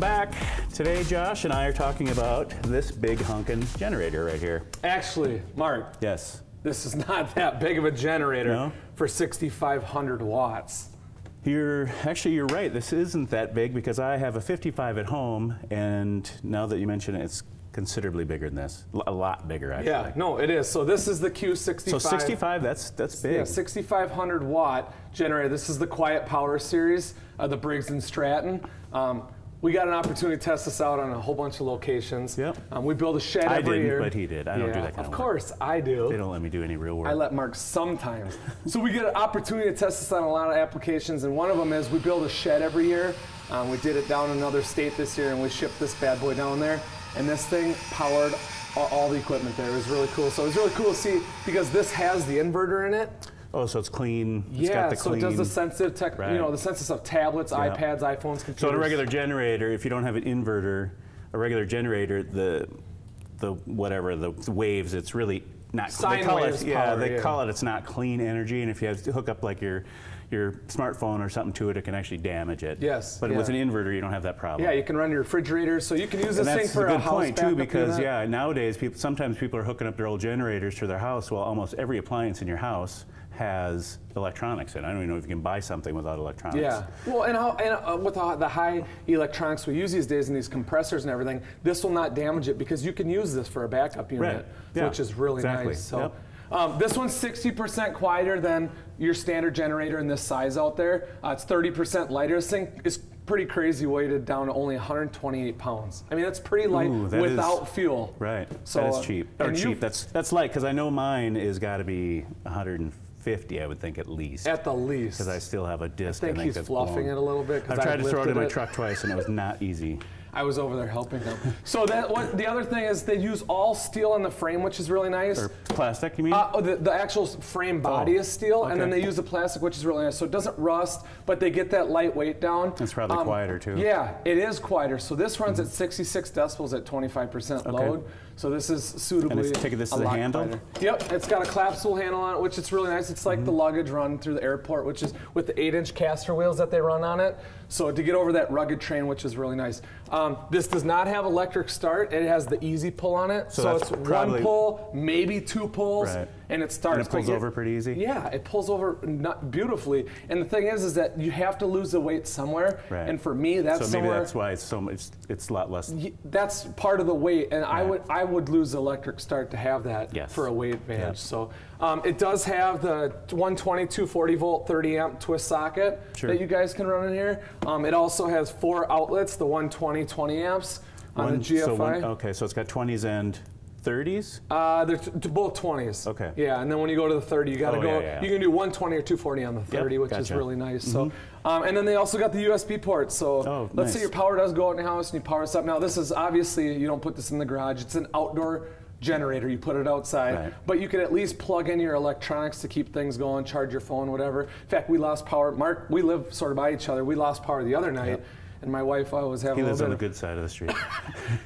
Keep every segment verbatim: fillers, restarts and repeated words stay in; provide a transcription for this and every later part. Welcome back. Today, Josh and I are talking about this big honkin' generator right here. Actually, Mark. Yes. This is not that big of a generator no? for sixty-five hundred watts. You're actually you're right. This isn't that big because I have a fifty-five at home, and now that you mention it, it's considerably bigger than this. A lot bigger, actually. Yeah, no, it is. So this is the Q sixty-five. So sixty-five, that's that's big. Yeah, sixty-five hundred watt generator. This is the Quiet Power series of the Briggs and Stratton. Um, We got an opportunity to test this out on a whole bunch of locations. Yep. Um, we build a shed I every year. I didn't, but he did. I don't yeah, do that kind of work. Of course, I do. They don't let me do any real work. I let Mark sometimes. So we get an opportunity to test this on a lot of applications, and one of them is we build a shed every year. Um, we did it down in another state this year, and we shipped this bad boy down there. And this thing powered all, all the equipment there. It was really cool. So it was really cool to see, because this has the inverter in it. Oh, so it's clean. It's yeah, got the clean, so it does the sensitive tech, right. you know, the sense of tablets, yeah. iPads, iPhones, computers. So, in a regular generator, if you don't have an inverter, a regular generator, the the whatever the waves, it's really not. Sine they call waves it, power, yeah, they yeah. call it. It's not clean energy, and if you have to hook up like your your smartphone or something to it, it can actually damage it. Yes. But yeah. with an inverter, you don't have that problem. Yeah, you can run your refrigerator, so you can use this and thing for a, a house point too, because yeah, nowadays people sometimes people are hooking up their old generators to their house. Well, almost every appliance in your house has electronics in it. I don't even know if you can buy something without electronics. Yeah. Well, and, how, and uh, with the, the high electronics we use these days and these compressors and everything, this will not damage it because you can use this for a backup unit, right. yeah. which is really exactly. nice. So, yep. um, this one's sixty percent quieter than your standard generator in this size out there. Uh, it's thirty percent lighter. This thing is pretty crazy weighted down to only one hundred twenty-eight pounds. I mean, that's pretty light Ooh, that without is, fuel. Right. So that is cheap. Or cheap. You, that's that's light because I know mine has got to be one hundred fifty, I would think, at least. At the least. Because I still have a disc. I think, I think he's that's fluffing blown. It a little bit. I've tried I've to throw it in my it. truck twice, and it was not easy. I was over there helping them. So that what, the other thing is they use all steel in the frame, which is really nice. Or plastic, you mean? Uh, the, the actual frame body oh, is steel, okay. and then they use the plastic, which is really nice. So it doesn't rust, but they get that light weight down. It's probably um, quieter, too. Yeah, it is quieter. So this runs mm-hmm. at sixty-six decibels at twenty-five percent load. Okay. So this is suitably and it's, take this a as a handle? Quieter. Yep, it's got a collapsible handle on it, which is really nice. It's like mm-hmm. the luggage run through the airport, which is with the eight-inch caster wheels that they run on it. So to get over that rugged train, which is really nice. Um, this does not have electric start. It has the easy pull on it. So, so it's one pull, maybe two pulls, right. and it starts. And it pulls over it, pretty easy? Yeah, it pulls over not beautifully. And the thing is, is that you have to lose the weight somewhere. Right. And for me, that's somewhere. So maybe somewhere, that's why it's so much, it's a lot less. Y that's part of the weight. And right. I would I would lose electric start to have that yes. for a weight advantage. Yes. So um, it does have the one twenty, two forty volt, thirty amp twist socket sure. that you guys can run in here. Um, it also has four outlets, the one twenty, twenty amps on one, the G F I. So one, okay, so it's got twenties and thirties? Uh, they're t both twenties. Okay. Yeah, and then when you go to the thirty, you gotta oh, go, yeah, yeah. you can do one twenty or two forty on the thirty, yep, which gotcha. is really nice. Mm-hmm. So, um, and then they also got the U S B port, so oh, let's nice. say your power does go out in your house and you power this up. Now this is obviously, you don't put this in the garage, it's an outdoor generator, you put it outside, right. but you can at least plug in your electronics to keep things going, charge your phone, whatever. In fact, we lost power, Mark, we live sort of by each other, we lost power the other night, yep. and my wife I was having he a little bit. He lives on the good side of the street.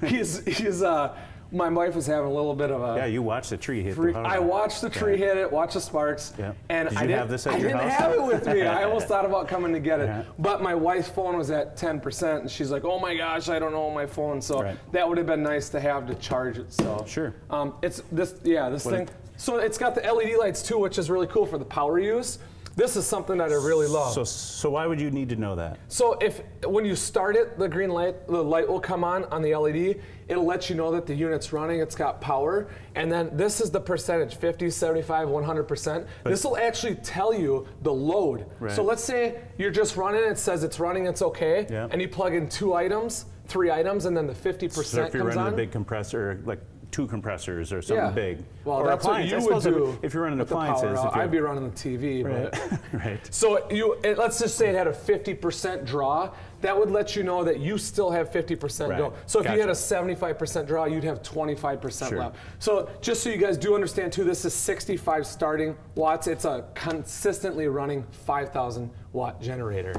he's, he's, uh, my wife was having a little bit of a. Yeah, you watched the tree hit the power. I watched the tree yeah. hit it, watched the sparks. Yep. And Did you I didn't, have, this at I your didn't house? have it with me. I almost thought about coming to get it. Yeah. But my wife's phone was at ten percent, and she's like, oh my gosh, I don't know my phone. So right. that would have been nice to have to charge it. So Sure. Um, it's this, yeah, this what thing. It? So it's got the L E D lights too, which is really cool for the power use. This is something that I really love. So, so why would you need to know that? So if when you start it, the green light, the light will come on on the L E D. It'll let you know that the unit's running, it's got power, and then this is the percentage, fifty, seventy-five, one hundred percent. This will actually tell you the load. Right. So let's say you're just running, it says it's running, it's okay, yeah. and you plug in two items, three items, and then the fifty percent comes on. So if you're running on a big compressor, like two compressors or something yeah. big. Well, or that's appliance. what you would do. If you're running appliances, if you're I'd be running the T V. Right. But right. So you, it, let's just say it had a fifty percent draw. That would let you know that you still have fifty percent right. go. So if gotcha. you had a seventy-five percent draw, you'd have twenty-five percent sure. left. So just so you guys do understand too, this is sixty-five starting watts. It's a consistently running five thousand watt generator.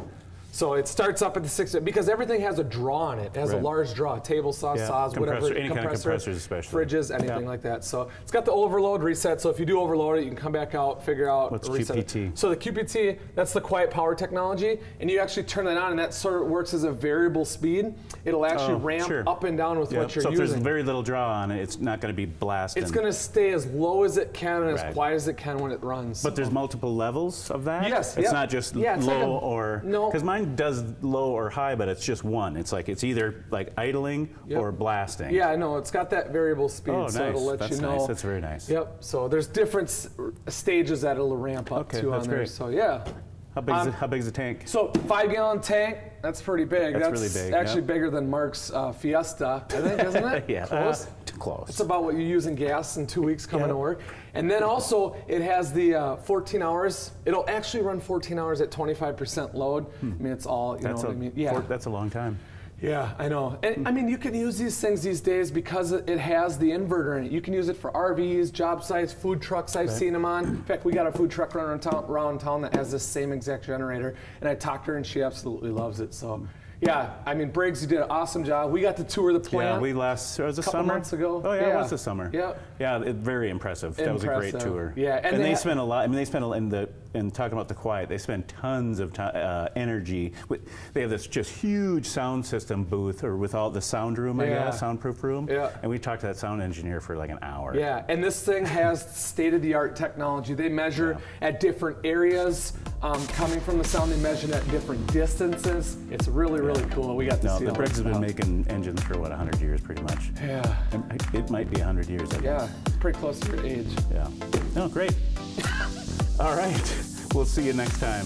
So it starts up at the six, because everything has a draw on it. It has right. a large draw, table saw, yeah. saws, Compressor, whatever, any compressors, kind of compressors especially. Fridges, anything yeah. like that. So it's got the overload reset. So if you do overload it, you can come back out, figure out, What's reset Q P T? It. So the Q P T, that's the Quiet Power technology, and you actually turn that on, and that sort of works as a variable speed. It'll actually oh, ramp sure. up and down with yeah. what you're using. So if using. there's very little draw on it, it's not going to be blasting. It's going to stay as low as it can and right. as quiet as it can when it runs. But there's multiple levels of that? Yes. It's yep. not just yeah, it's low like a, or... No. does low or high, but it's just one. It's like it's either like idling yep. or blasting. Yeah, I know. It's got that variable speed, oh, so nice. it'll let that's you know. Nice. That's very nice. Yep. So there's different s stages that it'll ramp up okay, to that's on great. there. So yeah. How big um, is it, how big is the tank? So five gallon tank. That's pretty big. That's, that's really big. Actually, yeah. bigger than Mark's uh, Fiesta, I think, isn't it? yeah. Close. Uh, too close. It's about what you use in gas in two weeks coming yeah. to work. And then also, it has the uh, fourteen hours. It'll actually run fourteen hours at twenty-five percent load. Hmm. I mean, it's all, you that's know a, what I mean? Yeah. For, that's a long time. Yeah, I know. And I mean, you can use these things these days because it has the inverter in it. You can use it for R Vs, job sites, food trucks. I've right. seen them on. In fact, we got a food truck runner around town that has this same exact generator. And I talked to her, and she absolutely loves it. So, yeah, I mean, Briggs, you did an awesome job. We got to tour the plant. Yeah, we last, it was a couple summer? months ago. Oh, yeah, yeah, it was the summer. Yep. Yeah, it, very impressive. That impressive. was a great tour. Yeah, and, and they, they spent a lot, I mean, they spent, in the, in talking about the Quiet, they spend tons of time, uh, energy. They have this just huge sound system booth, or with all the sound room, yeah. I guess, soundproof room. Yeah. And we talked to that sound engineer for like an hour. Yeah, and this thing has state-of-the-art technology. They measure yeah. at different areas. Um, coming from the sound, they measure at different distances. It's really, really Really cool. We got to no, see the Briggs has been making engines for what one hundred years, pretty much. Yeah. It might be one hundred years. I yeah, guess. Pretty close to your age. Yeah. No, great. All right. We'll see you next time.